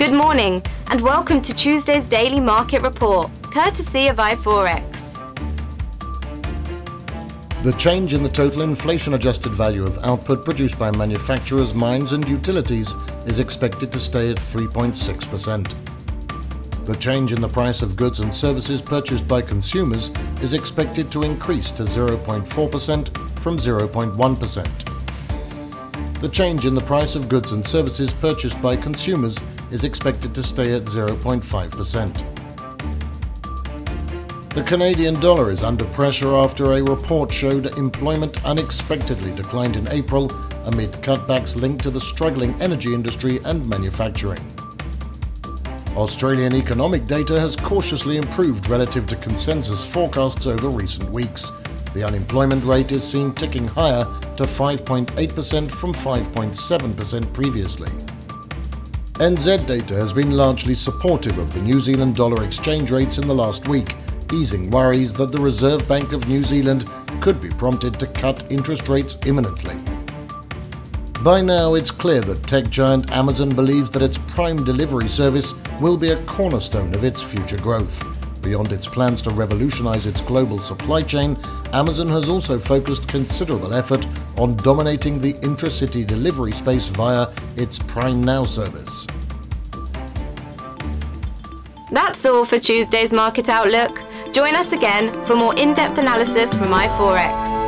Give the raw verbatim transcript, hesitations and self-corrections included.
Good morning and welcome to Tuesday's Daily Market Report, courtesy of iForex. The change in the total inflation-adjusted value of output produced by manufacturers, mines and utilities is expected to stay at three point six percent. The change in the price of goods and services purchased by consumers is expected to increase to zero point four percent from zero point one percent. The change in the price of goods and services purchased by consumers is expected to stay at zero point five percent. The Canadian dollar is under pressure after a report showed employment unexpectedly declined in April amid cutbacks linked to the struggling energy industry and manufacturing. Australian economic data has cautiously improved relative to consensus forecasts over recent weeks. The unemployment rate is seen ticking higher to five point eight percent from five point seven percent previously. N Z data has been largely supportive of the New Zealand dollar exchange rates in the last week, easing worries that the Reserve Bank of New Zealand could be prompted to cut interest rates imminently. By now, it's clear that tech giant Amazon believes that its Prime delivery service will be a cornerstone of its future growth. Beyond its plans to revolutionize its global supply chain, Amazon has also focused considerable effort on dominating the intracity delivery space via its Prime Now service. That's all for Tuesday's Market Outlook. Join us again for more in-depth analysis from iForex.